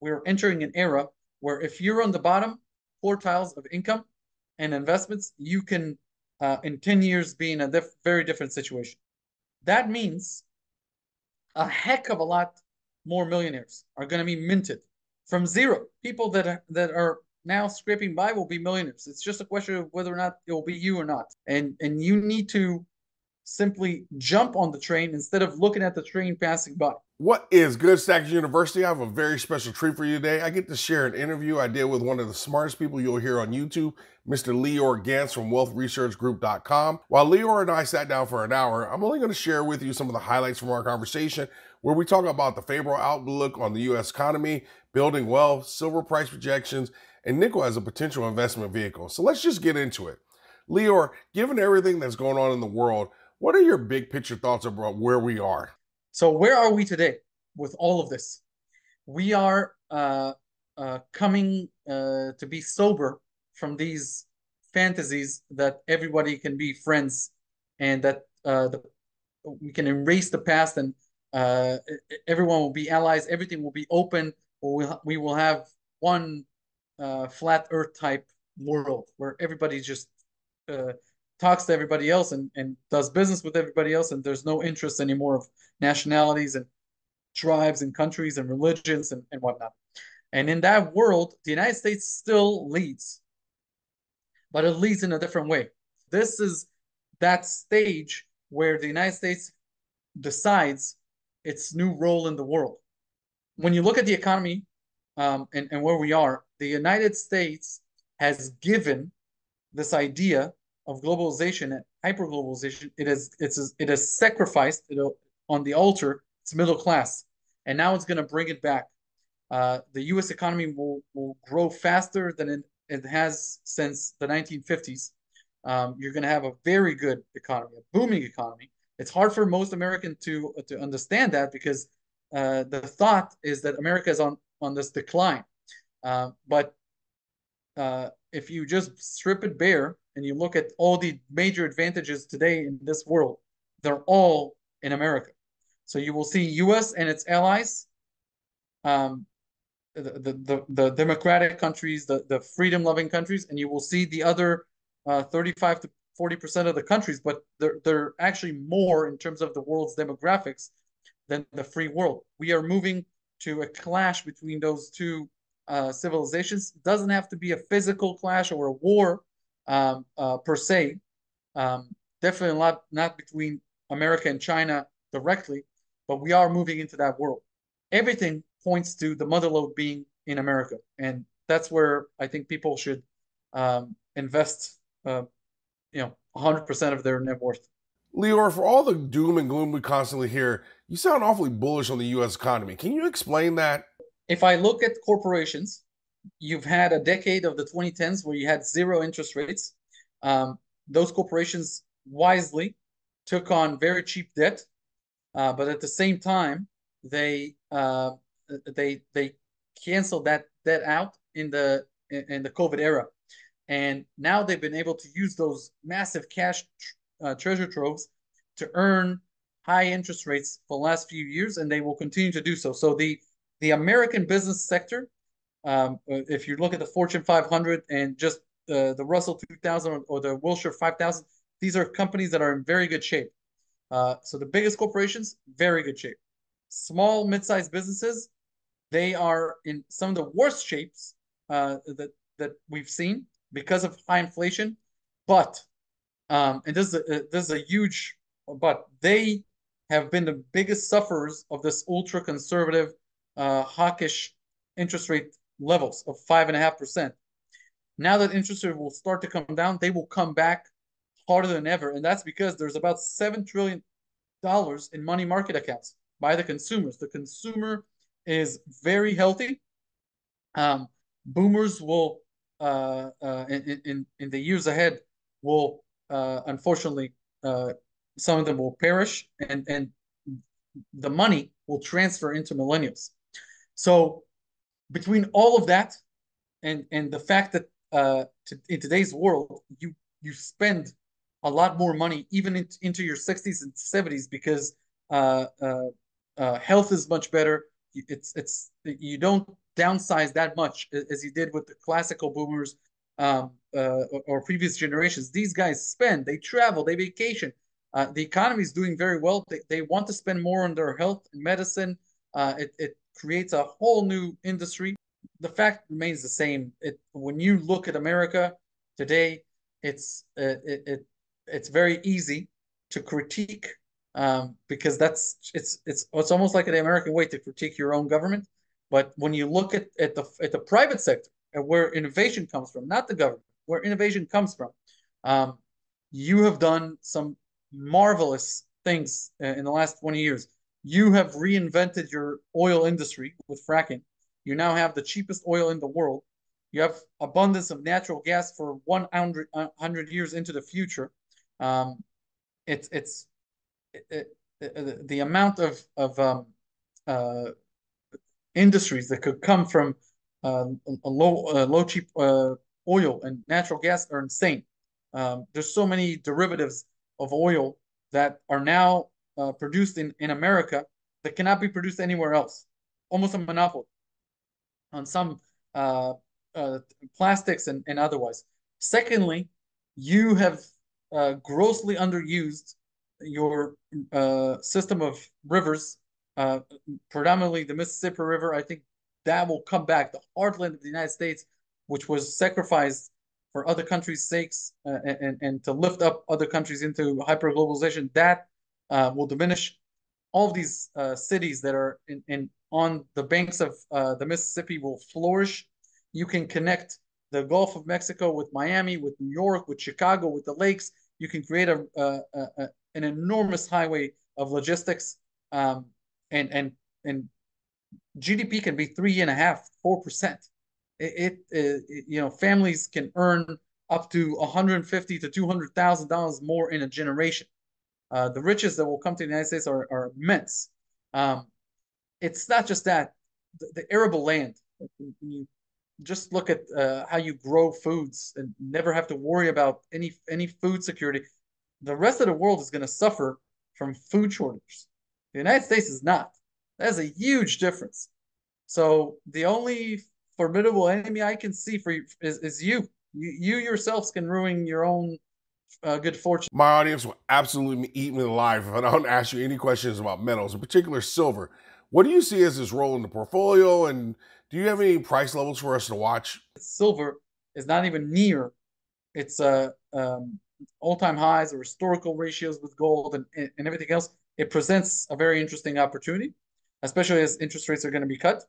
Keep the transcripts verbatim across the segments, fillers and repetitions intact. we're entering an era where if you're on the bottom quartiles of income and investments, you can uh, in ten years be in a diff very different situation. That means a heck of a lot more millionaires are going to be minted from zero. People that are, that are now scraping by will be millionaires. It's just a question of whether or not it will be you or not. And, and you need to simply jump on the train instead of looking at the train passing by. What is good, Stackers University? I have a very special treat for you today. I get to share an interview I did with one of the smartest people you'll hear on YouTube, Mister Lior Gantz from wealth research group dot com. While Lior and I sat down for an hour, I'm only going to share with you some of the highlights from our conversation, where we talk about the favorable outlook on the U S economy, building wealth, silver price projections, and nickel as a potential investment vehicle. So let's just get into it. Lior, given everything that's going on in the world, what are your big picture thoughts about where we are? So where are we today with all of this? We are uh, uh, coming uh, to be sober from these fantasies that everybody can be friends and that uh, the, we can erase the past and uh, everyone will be allies, everything will be open, or we will have one uh, flat earth type world where everybody just uh, talks to everybody else and, and does business with everybody else, and there's no interest anymore of nationalities and tribes and countries and religions and, and whatnot. And in that world, the United States still leads, but it leads in a different way. This is that stage where the United States decides its new role in the world. When you look at the economy um, and, and where we are, the United States has given this idea of globalization and hyper-globalization, it is, it's, it has sacrificed it on the altar, its middle class. And now it's going to bring it back. Uh, the U S economy will, will grow faster than it, it has since the nineteen fifties. Um, you're going to have a very good economy, a booming economy. It's hard for most Americans to, to understand that, because uh, the thought is that America is on, on this decline. Uh, but uh, if you just strip it bare, and you look at all the major advantages today in this world, they're all in America. So you will see U S and its allies, um, the, the, the, the democratic countries, the, the freedom-loving countries, and you will see the other uh, thirty-five to forty percent of the countries, but they're, they're actually more in terms of the world's demographics than the free world. We are moving to a clash between those two uh, civilizations. It doesn't have to be a physical clash or a war, Um, uh, per se, um, definitely a lot, not between America and China directly, but we are moving into that world. Everything points to the motherlode being in America, and that's where I think people should um, invest, uh, you know, one hundred percent of their net worth. Lior, for all the doom and gloom we constantly hear, you sound awfully bullish on the U S economy. Can you explain that? If I look at corporations, you've had a decade of the twenty tens where you had zero interest rates. Um, those corporations wisely took on very cheap debt, uh, but at the same time, they uh, they they canceled that debt out in the in the COVID era, and now they've been able to use those massive cash tr uh, treasure troves to earn high interest rates for the last few years, and they will continue to do so. So the the American business sector. Um, if you look at the Fortune five hundred and just uh, the Russell two thousand or the Wilshire five thousand, these are companies that are in very good shape. Uh, so the biggest corporations, very good shape. Small, mid-sized businesses, they are in some of the worst shapes uh, that, that we've seen because of high inflation. But, um, and this is, a, this is a huge, but they have been the biggest sufferers of this ultra-conservative, uh, hawkish interest rate levels of five and a half percent. Now that interest rate will start to come down, they will come back harder than ever. And that's because there's about seven trillion dollars in money market accounts by the consumers. The consumer is very healthy. Um, boomers will, uh, uh, in, in, in the years ahead, will uh, unfortunately, uh, some of them will perish, and, and the money will transfer into millennials. So between all of that and, and the fact that uh, to, in today's world, you, you spend a lot more money even in, into your sixties and seventies because uh, uh, uh, health is much better, it's it's you don't downsize that much as you did with the classical boomers um, uh, or previous generations. These guys spend, they travel, they vacation. Uh, the economy is doing very well. They, they want to spend more on their health and medicine. Uh, it, it creates a whole new industry. The fact remains the same. It, when you look at America today, it's uh, it, it it's very easy to critique um, because that's it's it's it's almost like the American way to critique your own government. But when you look at, at the at the private sector and where innovation comes from, not the government, where innovation comes from, um, you have done some marvelous things in the last twenty years. You have reinvented your oil industry with fracking. You now have the cheapest oil in the world. You have abundance of natural gas for one hundred years into the future. Um, it's it's it, it, it, the amount of of um, uh, industries that could come from uh, a low uh, low cheap uh, oil and natural gas are insane. Um, there's so many derivatives of oil that are now uh, produced in, in America that cannot be produced anywhere else. Almost a monopoly on some uh, uh, plastics and, and otherwise. Secondly, you have uh, grossly underused your uh, system of rivers, uh, predominantly the Mississippi River. I think that will come back. The heartland of the United States, which was sacrificed for other countries' sakes uh, and, and to lift up other countries into hyper-globalization, that uh, will diminish. All of these uh, cities that are in, in on the banks of uh, the Mississippi will flourish. You can connect the Gulf of Mexico with Miami, with New York, with Chicago, with the lakes. You can create a, a, a an enormous highway of logistics, um, and and and G D P can be three and a half, four percent. It, it, it, you know, families can earn up to one hundred fifty thousand to two hundred thousand dollars more in a generation. Uh, the riches that will come to the United States are, are immense. Um, it's not just that. The, the arable land, you just look at uh, how you grow foods and never have to worry about any, any food security. The rest of the world is going to suffer from food shortages. The United States is not. That is a huge difference. So the only formidable enemy I can see for you is, is you. you. You yourselves can ruin your own uh, good fortune. My audience will absolutely eat me alive if I don't ask you any questions about metals, in particular silver. What do you see as its role in the portfolio, and do you have any price levels for us to watch? Silver is not even near its uh, um, all-time highs or historical ratios with gold and, and, and everything else. It presents a very interesting opportunity, especially as interest rates are going to be cut.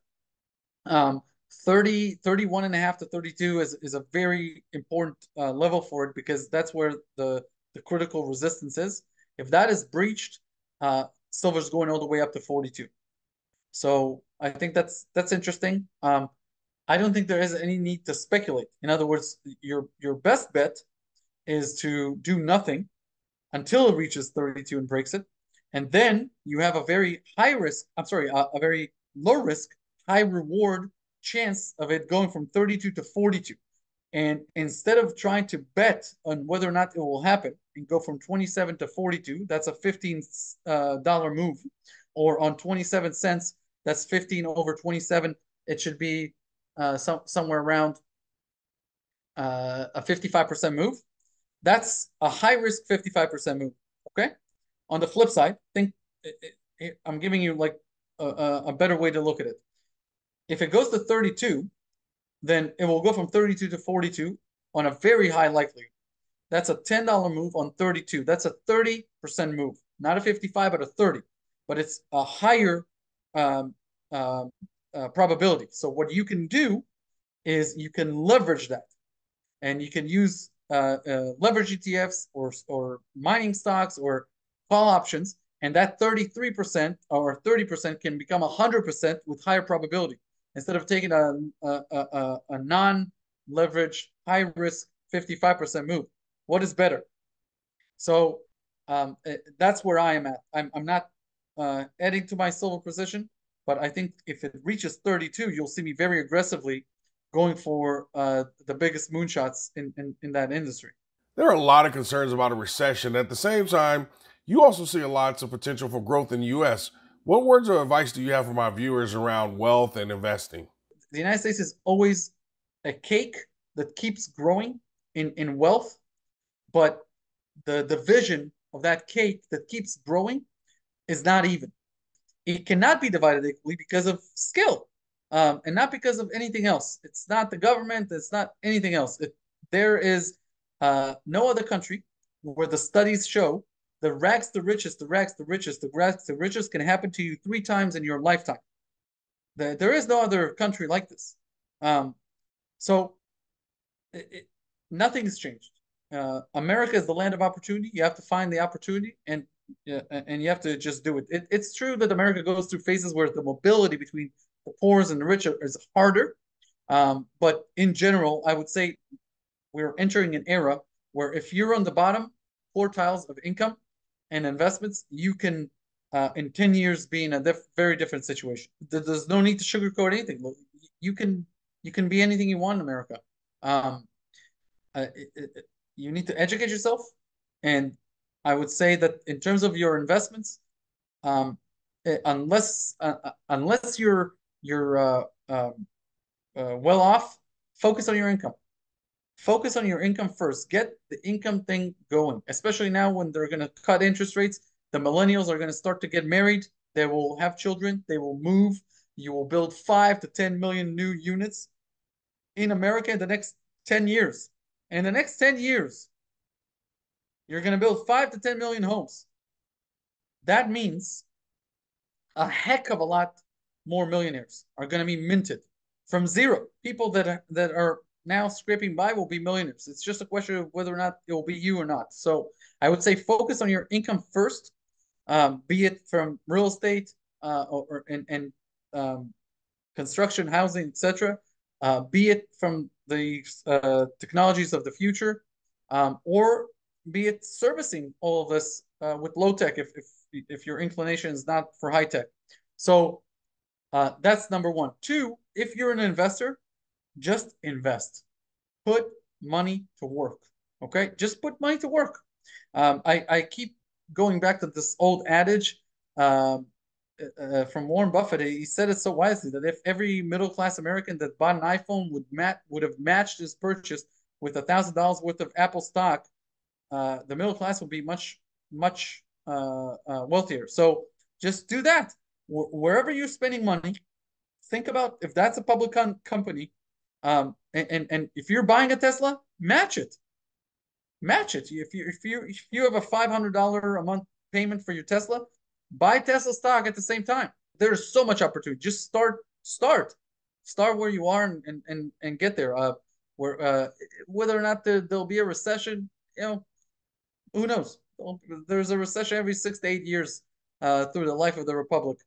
Um, thirty, thirty-one and a half to thirty-two is, is a very important uh, level for it, because that's where the, the critical resistance is. If that is breached, uh, silver's going all the way up to forty-two. So I think that's that's interesting. Um, I don't think there is any need to speculate. In other words, your your best bet is to do nothing until it reaches thirty-two and breaks it, and then you have a very high risk. I'm sorry, a, a very low risk, high reward chance of it going from thirty-two to forty-two. And instead of trying to bet on whether or not it will happen and go from twenty-seven to forty-two, that's a fifteen dollar move, or on twenty-seven cents, that's fifteen over twenty-seven. It should be uh, some, somewhere around uh, a fifty-five percent move. That's a high risk fifty-five percent move, okay? On the flip side, think it, it, I'm giving you like a, a better way to look at it. If it goes to thirty-two, then it will go from thirty-two to forty-two on a very high likelihood. That's a ten dollar move on thirty-two. That's a thirty percent move, not a fifty-five, but a thirty. But it's a higher um, uh, uh, probability. So what you can do is you can leverage that, and you can use uh, uh, leverage E T Fs or or mining stocks or call options, and that thirty-three percent or thirty percent can become one hundred percent with higher probability. Instead of taking a, a, a, a non-leveraged, high-risk fifty-five percent move, what is better? So um, that's where I am at. I'm, I'm not uh, adding to my silver position, but I think if it reaches thirty-two, you'll see me very aggressively going for uh, the biggest moonshots in, in, in that industry. There are a lot of concerns about a recession. At the same time, you also see lots of potential for growth in the U S What words of advice do you have for my viewers around wealth and investing? The United States is always a cake that keeps growing in, in wealth, but the, the vision of that cake that keeps growing is not even. It cannot be divided equally because of skill um, and not because of anything else. It's not the government. It's not anything else. It, there is uh, no other country where the studies show the rags, the richest, the rags, the richest, the rags, the richest can happen to you three times in your lifetime. The, there is no other country like this. Um, so it, it, nothing has changed. Uh, America is the land of opportunity. You have to find the opportunity, and uh, and you have to just do it. it. It's true that America goes through phases where the mobility between the poor and the rich is harder. Um, but in general, I would say we're entering an era where if you're on the bottom quartiles of income and investments, you can, uh, in ten years, be in a diff very different situation. There's no need to sugarcoat anything. You can you can be anything you want in America. Um, uh, it, it, You need to educate yourself, and I would say that in terms of your investments, um, unless uh, unless you're you're uh, uh, uh, well off, focus on your income. Focus on your income first. Get the income thing going, especially now when they're going to cut interest rates. The millennials are going to start to get married. They will have children. They will move. You will build five to ten million new units in America in the next ten years. In the next ten years, you're going to build five to ten million homes. That means a heck of a lot more millionaires are going to be minted from zero. People that are, that are now scraping by will be millionaires. It's just a question of whether or not it will be you or not. So I would say focus on your income first, um, be it from real estate uh, or, or and, and um, construction, housing, et cetera, uh, be it from the uh, technologies of the future, um, or be it servicing all of this uh, with low tech if, if if your inclination is not for high tech. So uh, that's number one. Two, if you're an investor, just invest. Put money to work, okay? Just put money to work. Um, I, I keep going back to this old adage um, Uh, from Warren Buffett. He said it so wisely that if every middle-class American that bought an iPhone would mat would have matched his purchase with a thousand dollars worth of Apple stock, uh, the middle class would be much much uh, uh, wealthier. So just do that. W wherever you're spending money, think about if that's a public com company, um, and, and and if you're buying a Tesla, match it, match it. If you if you if you have a five hundred dollar a month payment for your Tesla, buy Tesla stock at the same time. There's so much opportunity. Just start, start, start where you are, and and and, and get there. Uh, where uh, whether or not there, there'll be a recession, you know, who knows? There's a recession every six to eight years uh, through the life of the republic.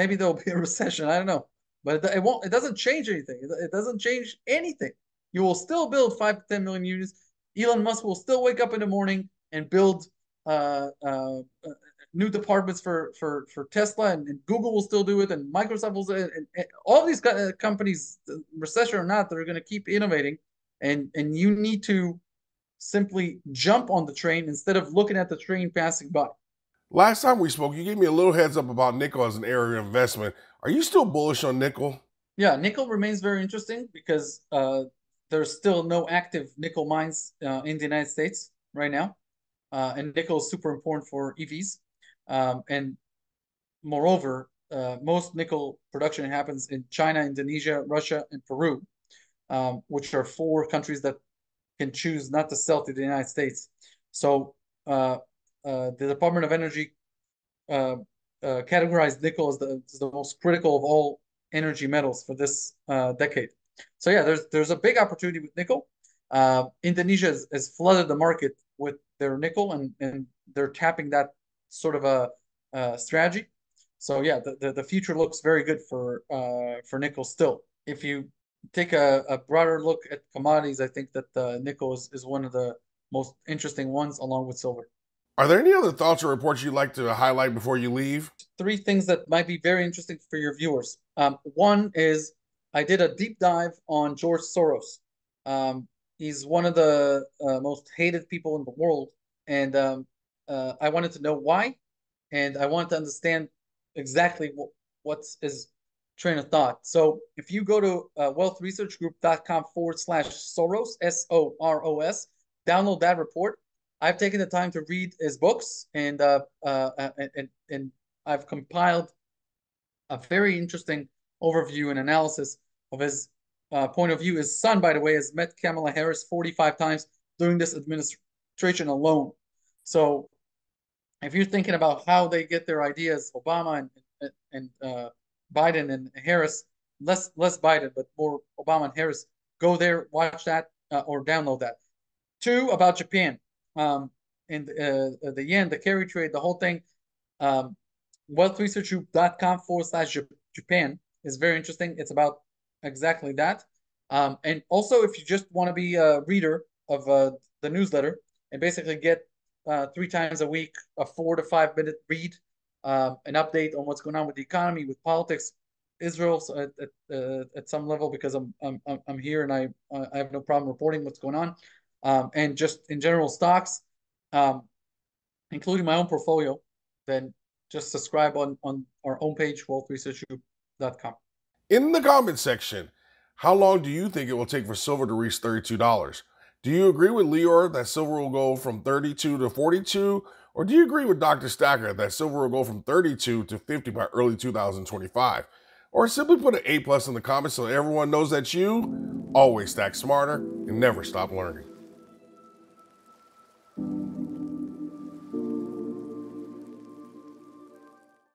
Maybe there'll be a recession. I don't know, but it, it won't. It doesn't change anything. It, it doesn't change anything. You will still build five to ten million units. Elon Musk will still wake up in the morning and build. Uh, uh, new departments for, for, for Tesla, and, and Google will still do it, and Microsoft will, and, and all these co companies, recession or not, they're going to keep innovating, and, and you need to simply jump on the train instead of looking at the train passing by. Last time we spoke, you gave me a little heads up about nickel as an area of investment. Are you still bullish on nickel? Yeah, nickel remains very interesting because uh, there's still no active nickel mines uh, in the United States right now, uh, and nickel is super important for E Vs. Um, and moreover, uh, most nickel production happens in China, Indonesia, Russia, and Peru, um, which are four countries that can choose not to sell to the United States. So uh, uh, the Department of Energy uh, uh, categorized nickel as the, as the most critical of all energy metals for this uh, decade. So yeah, there's there's a big opportunity with nickel. Uh, Indonesia has, has flooded the market with their nickel, and, and they're tapping that sort of a uh, strategy. So yeah, the, the, the future looks very good for uh, for nickel still. If you take a, a broader look at commodities, I think that uh, nickel is, is one of the most interesting ones, along with silver. Are there any other thoughts or reports you'd like to highlight before you leave? Three things that might be very interesting for your viewers. Um, one is I did a deep dive on George Soros. Um, he's one of the uh, most hated people in the world, and um, Uh, I wanted to know why, and I wanted to understand exactly what, what's his train of thought. So if you go to uh, wealth research group dot com forward slash Soros, S O R O S, download that report. I've taken the time to read his books, and uh, uh, and and I've compiled a very interesting overview and analysis of his uh, point of view. His son, by the way, has met Kamala Harris forty-five times during this administration alone. So if you're thinking about how they get their ideas, Obama and and uh, Biden and Harris, less less Biden, but more Obama and Harris, go there, watch that uh, or download that. Two, about Japan. Um, and uh, the yen, the carry trade, the whole thing, um, wealth research group dot com forward slash Japan is very interesting. It's about exactly that. Um, and also, if you just want to be a reader of uh, the newsletter and basically get uh, three times a week, a four to five minute read, uh, an update on what's going on with the economy, with politics, Israel so at, at, uh, at some level, because I'm, I'm, I'm here and I, I have no problem reporting what's going on. Um, and just in general stocks, um, including my own portfolio, then just subscribe on, on our own page, wealth research group dot com. In the comment section, how long do you think it will take for silver to reach thirty-two dollars? Do you agree with Lior that silver will go from thirty-two to forty-two? Or do you agree with Doctor Stacker that silver will go from thirty-two to fifty by early two thousand twenty-five? Or simply put an A plus in the comments so everyone knows that you always stack smarter and never stop learning.